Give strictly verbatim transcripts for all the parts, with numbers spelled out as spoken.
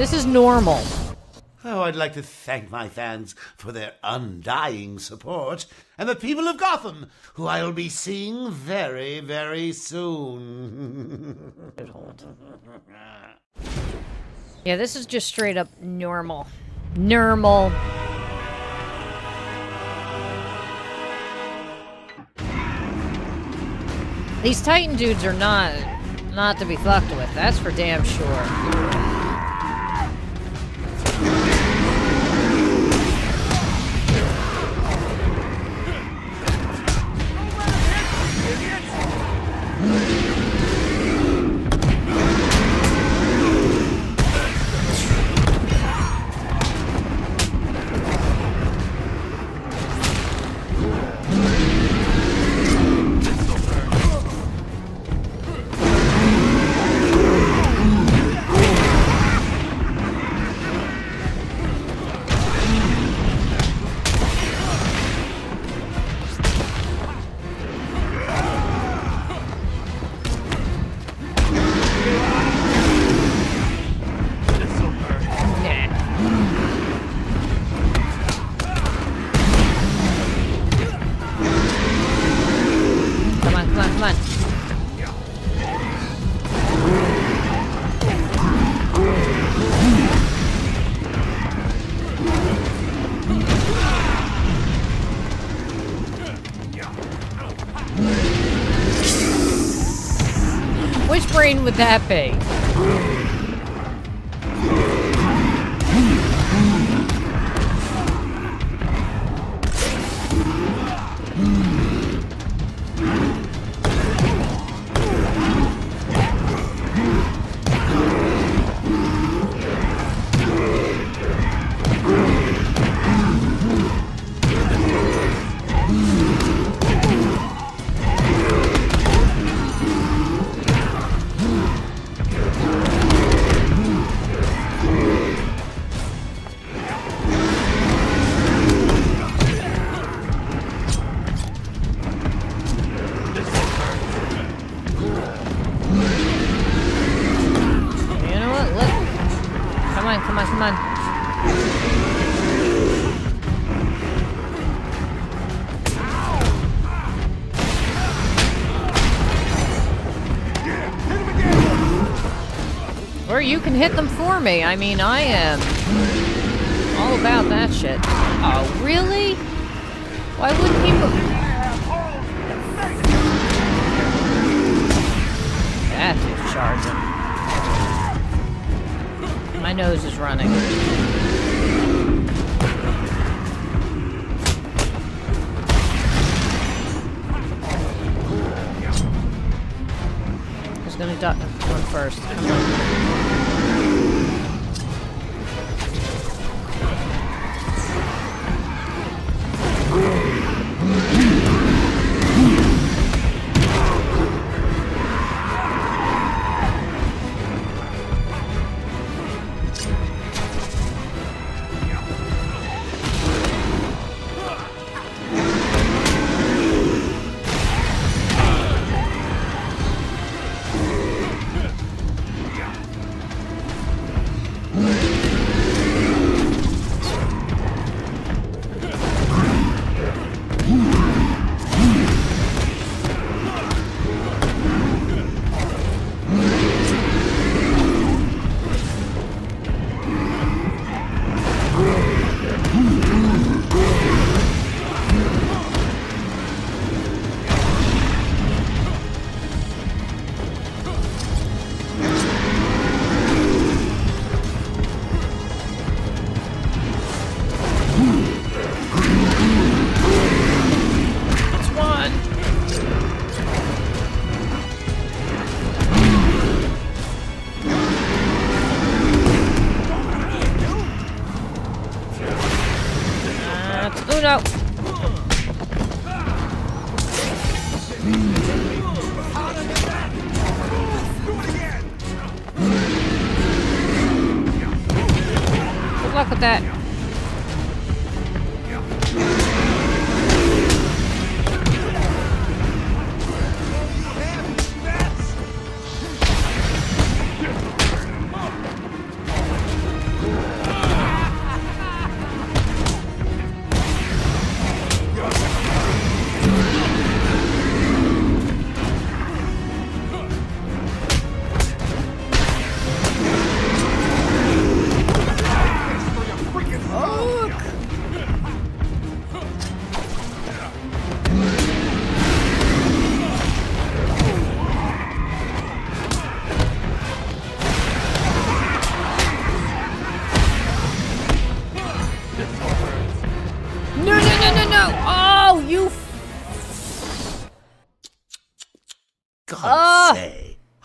This is normal. Oh, I'd like to thank my fans for their undying support, and the people of Gotham, who I'll be seeing very, very soon. Yeah, this is just straight up normal. Normal. These Titan dudes are not, not to be fucked with, that's for damn sure. Would that be? You can hit them for me. I mean, I am all about that shit. Oh, really? Why wouldn't he move? That is charging. My nose is running. I was gonna duck one first. Come on.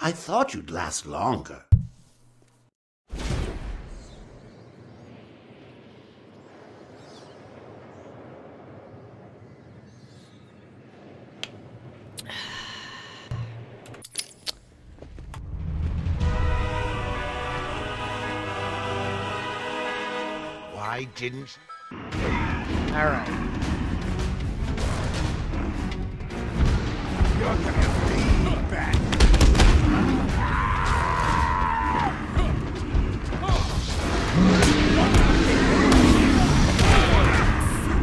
I thought you'd last longer. Why didn't... All right. You're gonna be back. What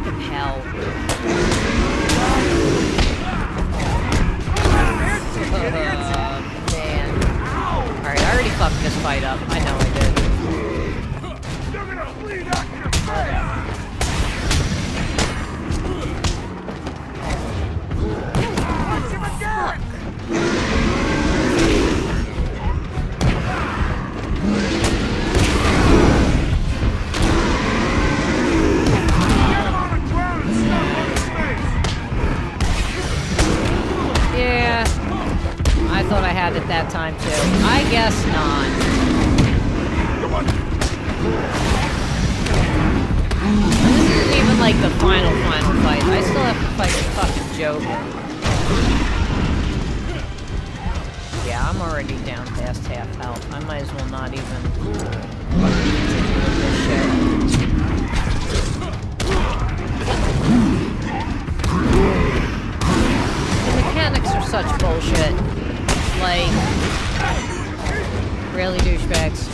the hell? Oh, man. Alright, I already fucked this fight up. I know I did. You're gonna bleed out your face! Fuck. Yeah, I thought I had it that time too. I guess not. This isn't even like the final, final fight. I still have to fight the fucking Joker. Yeah, I'm already down past half health. I might as well not even fucking continue with this shit. The mechanics are such bullshit. Like, really douchebags.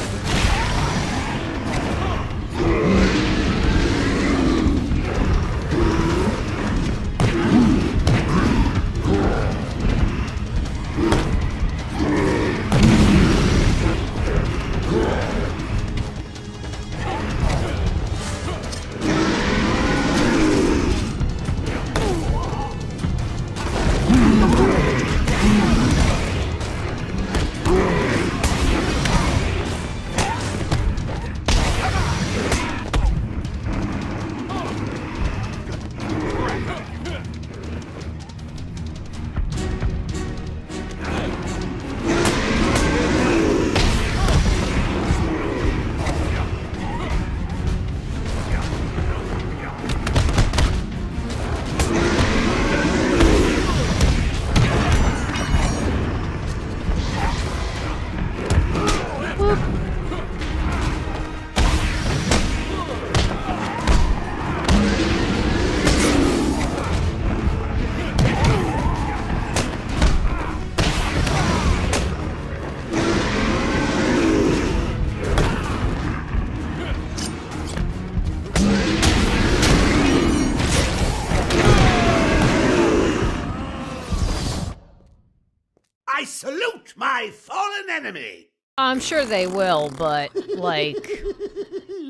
I'm sure they will, but, like,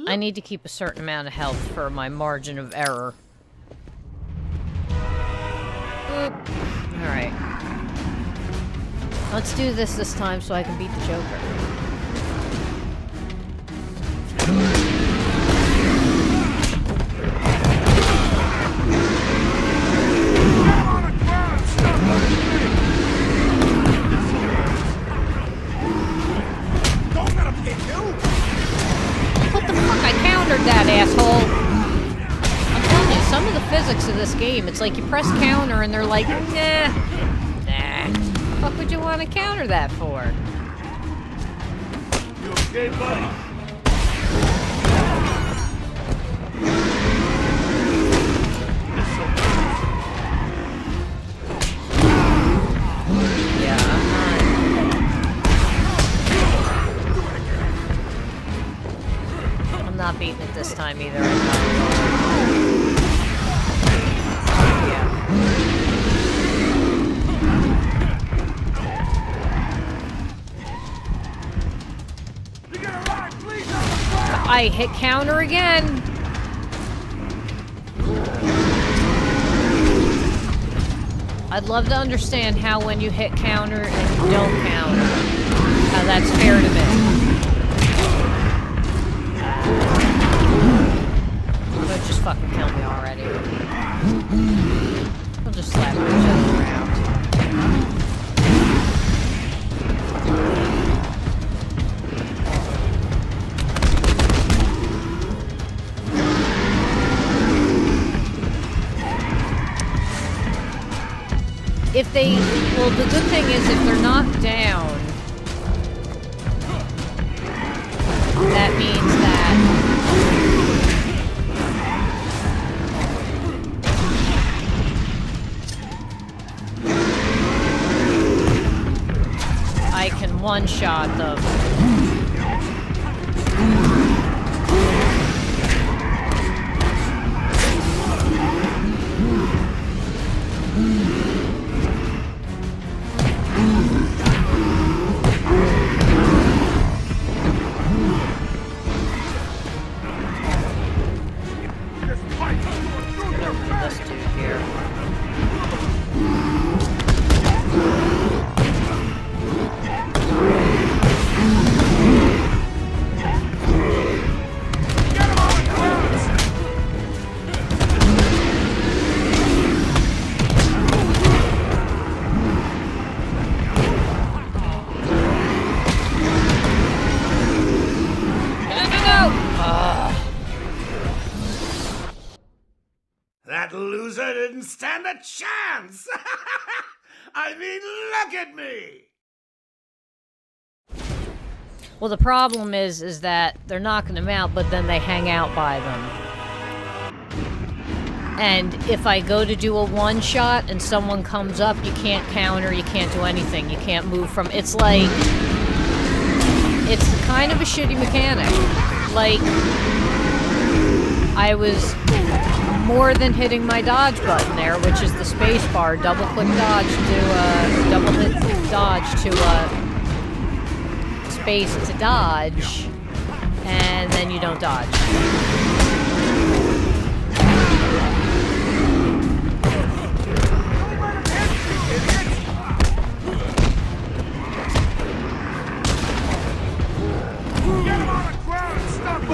I need to keep a certain amount of health for my margin of error. Alright. Let's do this this time so I can beat the Joker. That asshole. I'm telling you, some of the physics of this game, it's like you press counter and they're like, nah, nah. What would you want to counter that for? You okay, buddy? I'm not beating it this time either. Yeah. I hit counter again. I'd love to understand how when you hit counter and you don't counter, how that's fair to me. Just fucking kill me already. We'll just slap each other around. they... Well, the good thing is if they're knocked down, that means that... I can one-shot them. Stand a chance! I mean, look at me! Well, the problem is, is that they're knocking them out, but then they hang out by them. And if I go to do a one-shot and someone comes up, you can't counter, you can't do anything, you can't move from... It's like... It's kind of a shitty mechanic. Like... I was... more than hitting my dodge button there, which is the space bar, double click dodge to, uh, double hit dodge to, uh, space to dodge, and then you don't dodge. Get him on the ground and stop him!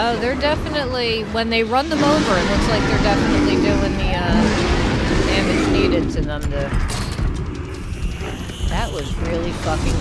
Oh, they're definitely, when they run them over, it looks like they're definitely doing the uh, damage needed to them to... That was really fucking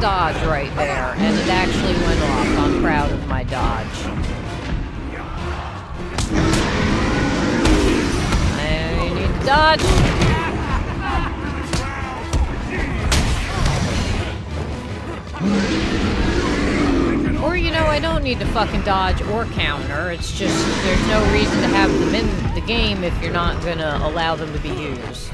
dodge right there, and it actually went off. I'm proud of my dodge. I need to dodge! Or, you know, I don't need to fucking dodge or counter, it's just there's no reason to have them in the game if you're not gonna allow them to be used.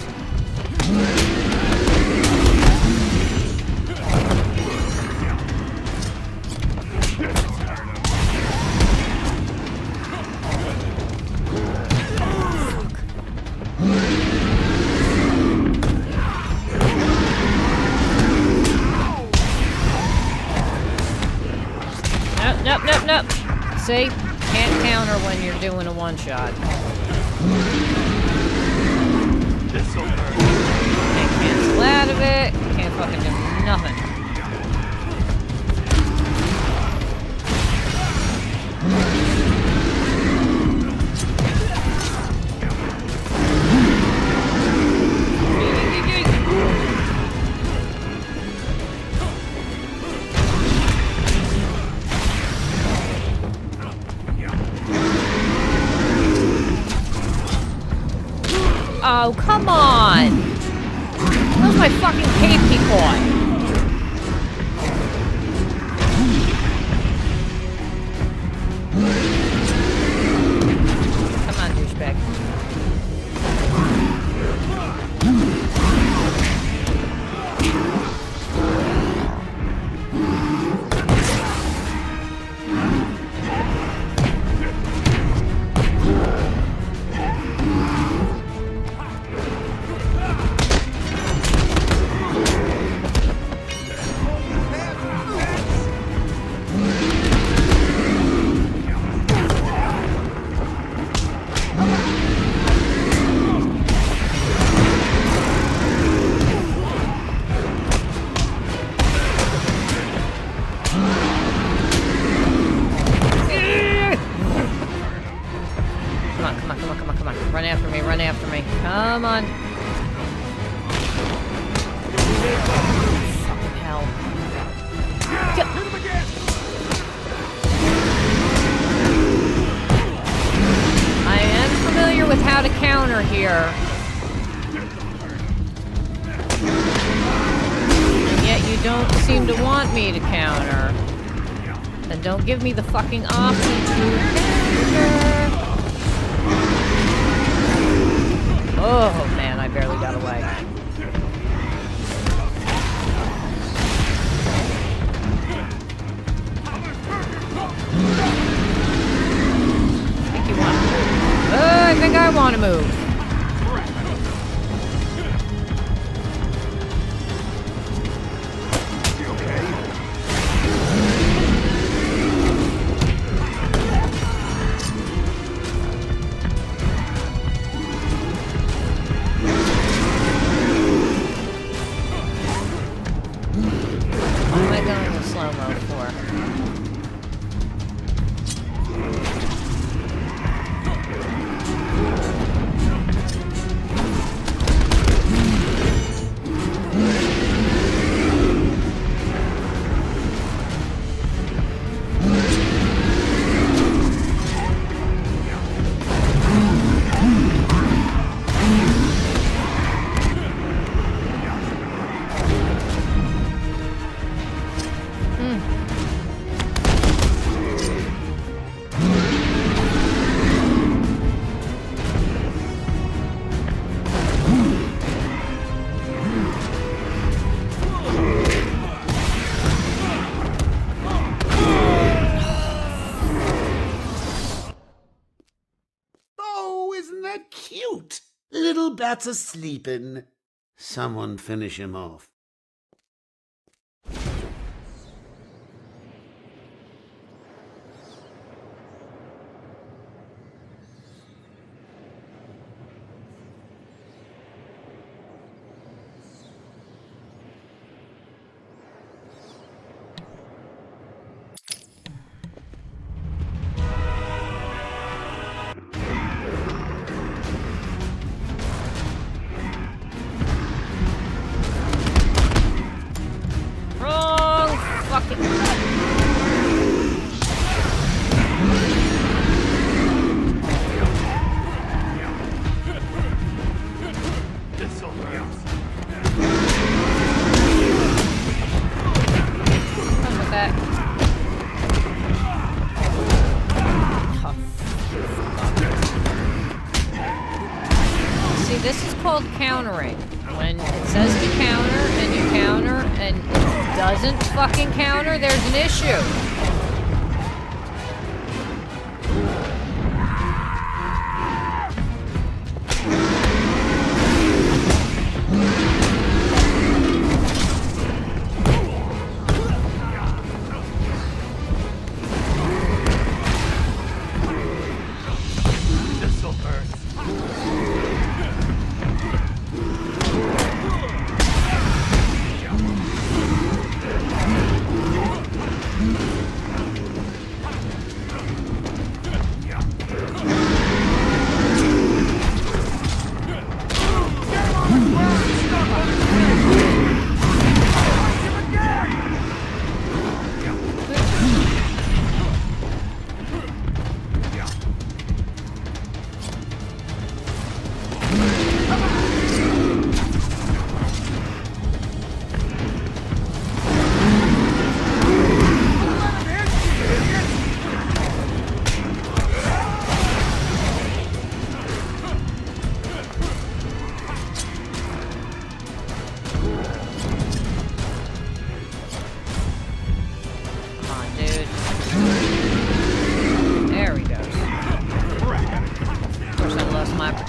nope, nope, nope, nope. See? Can't counter when you're doing a one-shot. Can't cancel out of it. Can't fucking do nothing. Oh, come on! Where's my fucking cape he caught? Come on, douchebag. Come on. Fucking hell. Get him again. I am familiar with how to counter here. And yet you don't seem to want me to counter. And don't give me the fucking option to counter. Oh man, I barely got away. I think you want to move. Oh, I think I want to move. Cute! Little bat's a-sleepin'. Someone finish him off. Countering. When it says to counter, and you counter, and it doesn't fucking counter, there's an issue.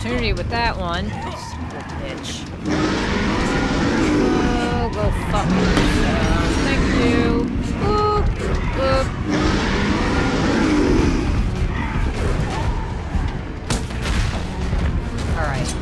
opportunity with that one. Bitch. Oh, go fuck yourself. Thank you. Boop. Boop. Alright.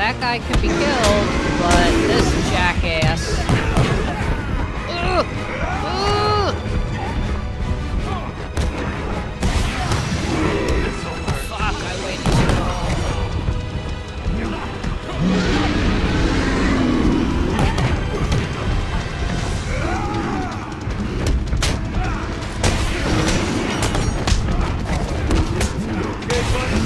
That guy could be killed, but this jackass. Ugh. Ugh. Fuck, I waited too long. Okay, buddy.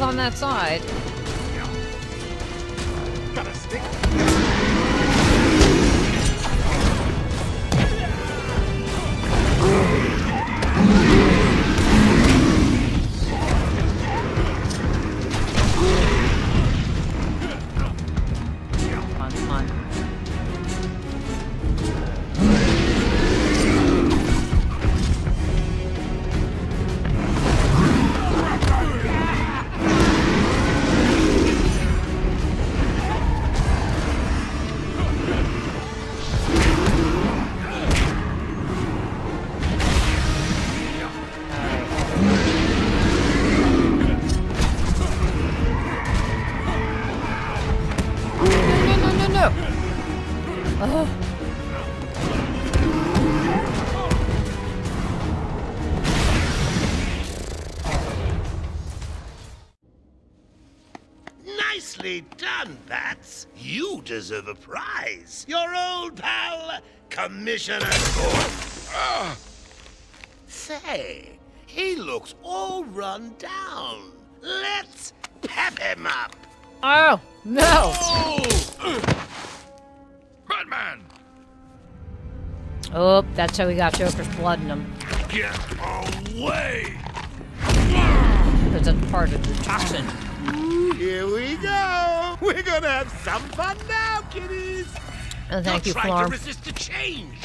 On that side. No, no, no, no, no! Oh. nicely done, Bats. You deserve a prize. Your old pal, Commissioner Gordon. Uh. Say, he looks all run down. Let's pep him up. Oh, no. Oh. Batman. Oh, that's how we got Joker's blood in him. Get away! Because that's part of the toxin. Here we go! We're gonna have some fun now, kiddies! Oh, thank you, Florm. You're trying to resist the change!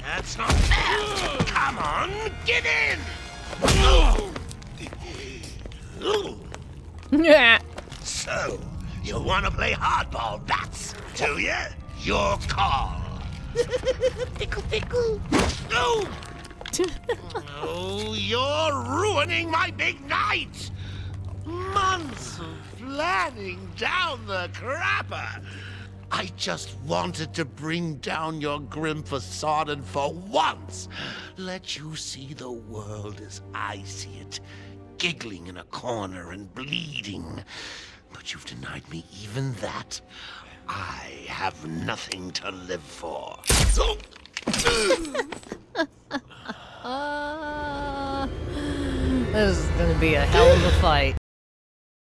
That's not fair! Come on, get in! Yeah. So, you wanna play hardball, Bats, do ya? Your call! Pickle, pickle! Oh! Oh, you're ruining my big night! Months of planning down the crapper! I just wanted to bring down your grim facade, and for once, let you see the world as I see it, giggling in a corner and bleeding. But you've denied me even that. I have nothing to live for. Uh, this is gonna be a hell of a fight.